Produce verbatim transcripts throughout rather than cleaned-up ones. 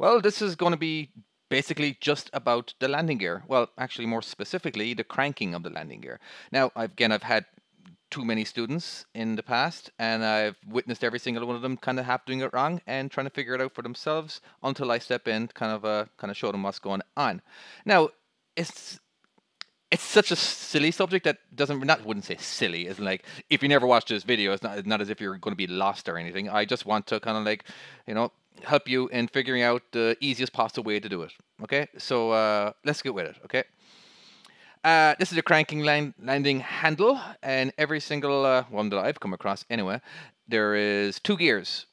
Well, this is going to be basically just about the landing gear. Well, actually, more specifically, the cranking of the landing gear. Now, I've, again, I've had too many students in the past, and I've witnessed every single one of them kind of half doing it wrong and trying to figure it out for themselves until I step in, kind of uh, kind of show them what's going on. Now, it's it's such a silly subject that doesn't not wouldn't say silly. It's like if you never watched this video, it's not it's not as if you're going to be lost or anything. I just want to kind of like, you know, help you in figuring out the easiest possible way to do it. Okay, so uh, let's get with it. Okay. Uh, this is a cranking land landing handle, and every single uh, one that I've come across anyway, there is two gears.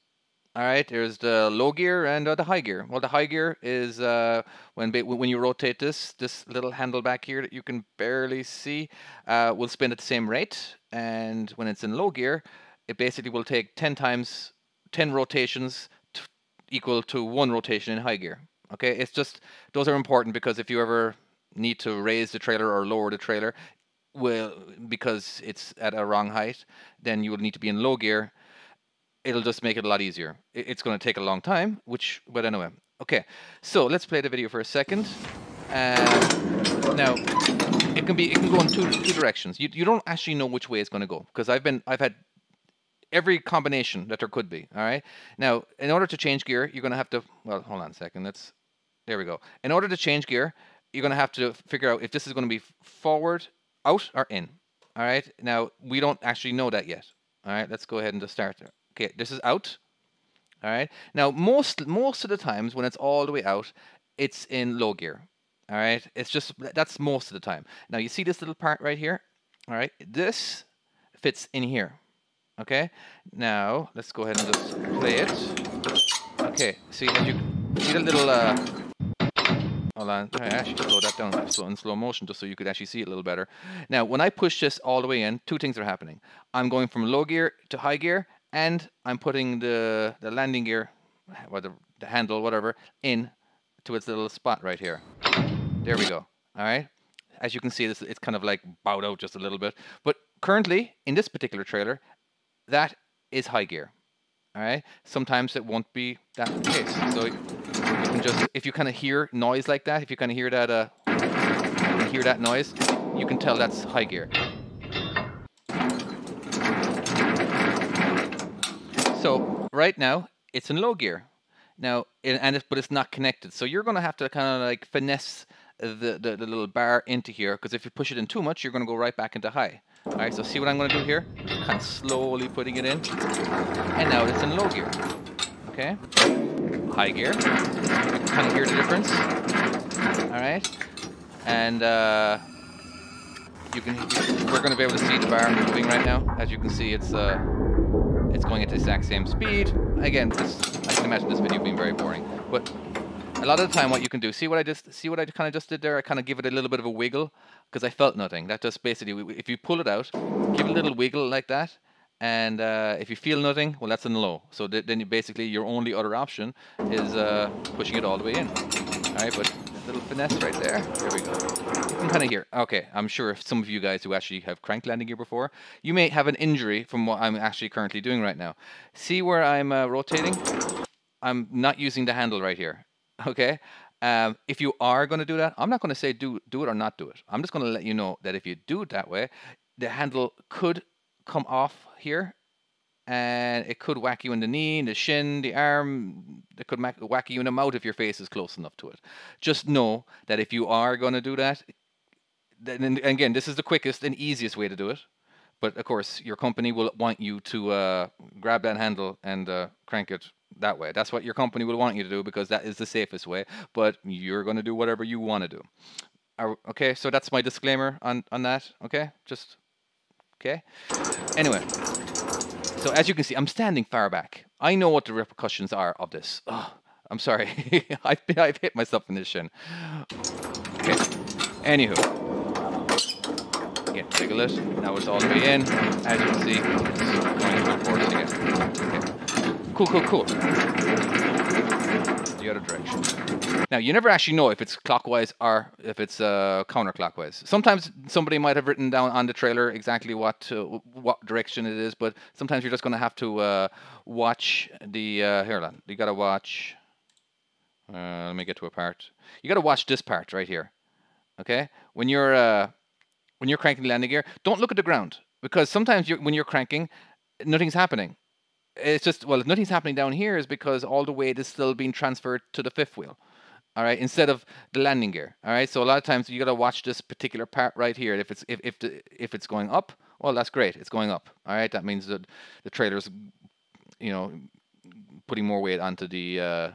All right, there's the low gear and uh, the high gear. Well, the high gear is uh, when when you rotate this this little handle back here that you can barely see, uh, will spin at the same rate. And when it's in low gear, it basically will take ten times ten rotations t equal to one rotation in high gear. Okay, it's just those are important because if you ever need to raise the trailer or lower the trailer, well, because it's at a wrong height, then you will need to be in low gear. It'll just make it a lot easier. It's going to take a long time, which, but anyway. Okay, so let's play the video for a second. Uh, now, it can be, it can go in two two directions. You you don't actually know which way it's going to go because I've been I've had every combination that there could be. All right. Now, in order to change gear, you're going to have to. Well, hold on a second. Let's. There we go. In order to change gear, you're going to have to figure out if this is going to be forward, out, or in. All right. Now, we don't actually know that yet. All right. Let's go ahead and just start there. Okay. This is out. All right. Now, most most of the times when it's all the way out, it's in low gear. All right. It's just, that's most of the time. Now, you see this little part right here? All right. This fits in here. Okay. Now, let's go ahead and just play it. Okay. See, as you see the little... Uh, Hold on, I actually slow that down so in slow motion just so you could actually see it a little better. Now, when I push this all the way in, two things are happening. I'm going from low gear to high gear, and I'm putting the, the landing gear, or the, the handle, whatever, in to its little spot right here. There we go, all right? As you can see, this it's kind of like bowed out just a little bit. But currently, in this particular trailer, that is high gear, all right? Sometimes it won't be that case. So you can just, if you kind of hear noise like that, if you kind of hear that, uh, hear that noise, you can tell that's high gear. So right now it's in low gear. Now, it, and it's, but it's not connected. So you're going to have to kind of like finesse the, the, the little bar into here, because if you push it in too much, you're going to go right back into high. All right. So see what I'm going to do here? Kind of slowly putting it in, and now it's in low gear. Okay. High gear. You can kind of hear the difference. All right, and uh, you can. We're going to be able to see the bar moving right now. As you can see, it's uh, it's going at the exact same speed. Again, this, I can imagine this video being very boring, but a lot of the time, what you can do. See what I just see what I kind of just did there. I kind of give it a little bit of a wiggle because I felt nothing. That just basically, if you pull it out, give it a little wiggle like that. And uh, if you feel nothing, well, that's in low. So th then you basically your only other option is uh, pushing it all the way in. All right, but a little finesse right there. There we go. I'm kind of here. Okay, I'm sure if some of you guys who actually have cranked landing gear before, you may have an injury from what I'm actually currently doing right now. See where I'm uh, rotating? I'm not using the handle right here. Okay. Um, if you are going to do that, I'm not going to say do do it or not do it. I'm just going to let you know that if you do it that way, the handle could come off here, and it could whack you in the knee, the shin, the arm. It could whack you in the mouth if your face is close enough to it. Just know that if you are going to do that, then, and again, this is the quickest and easiest way to do it. But of course, your company will want you to uh, grab that handle and uh, crank it that way. That's what your company will want you to do because that is the safest way. But you're going to do whatever you want to do. Okay, so that's my disclaimer on on that. Okay, just. Okay. Anyway, so as you can see, I'm standing far back. I know what the repercussions are of this. Oh, I'm sorry. I've, been, I've hit myself in the shin. Okay. Anywho. Again, wiggle it. Now it's all the way in. As you can see, it's going to go forward again. Okay. Cool, cool, cool. The other direction. Now, you never actually know if it's clockwise or if it's uh, counterclockwise. Sometimes somebody might have written down on the trailer exactly what uh, what direction it is, but sometimes you're just going to have to uh, watch the... Uh, here, you got to watch... Uh, let me get to a part. You got to watch this part right here. Okay, when you're uh, when you're cranking the landing gear, don't look at the ground, because sometimes you're, when you're cranking, nothing's happening. It's just, well, if nothing's happening down here, is because all the weight is still being transferred to the fifth wheel. All right, instead of the landing gear. All right, so a lot of times you got to watch this particular part right here. If it's if if the, if it's going up, well, that's great. It's going up. All right, that means that the trailer's, you know, putting more weight onto the uh,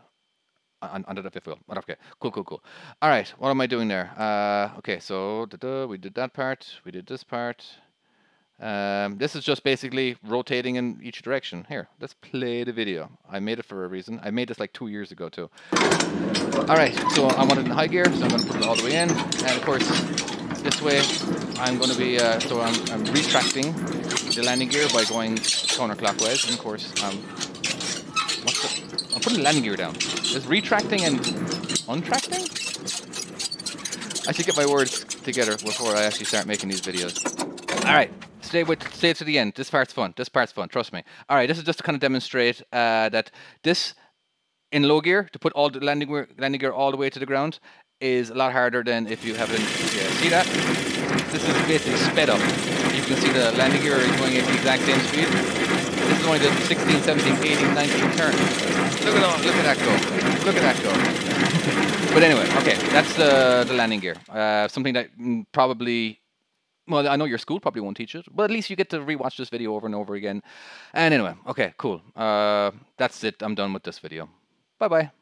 on, onto the fifth wheel. Okay, cool, cool, cool. All right, what am I doing there? Uh, okay, so da -da, we did that part. We did this part. Um, this is just basically rotating in each direction. Here, let's play the video. I made it for a reason. I made this like two years ago too. Alright, so I want it in high gear, so I'm going to put it all the way in. And of course, this way, I'm going to be, uh, so I'm, I'm retracting the landing gear by going counterclockwise. And of course, um, what's the, I'm putting the landing gear down. There's retracting and untracting? I should get my words together before I actually start making these videos. Alright. Stay with, stay to the end. This part's fun. This part's fun. Trust me. All right, this is just to kind of demonstrate uh, that this, in low gear, to put all the landing gear, landing gear all the way to the ground is a lot harder than if you haven't. Yeah, see that? This is basically sped up. You can see the landing gear going at the exact same speed. This is only the sixteen, seventeen, eighteen, nineteen turn. Look at that. Look at that go. Look at that go. But anyway, okay, that's the the landing gear. Uh, something that probably. Well, I know your school probably won't teach it, but at least you get to rewatch this video over and over again. And anyway, okay, cool. Uh, that's it. I'm done with this video. Bye-bye.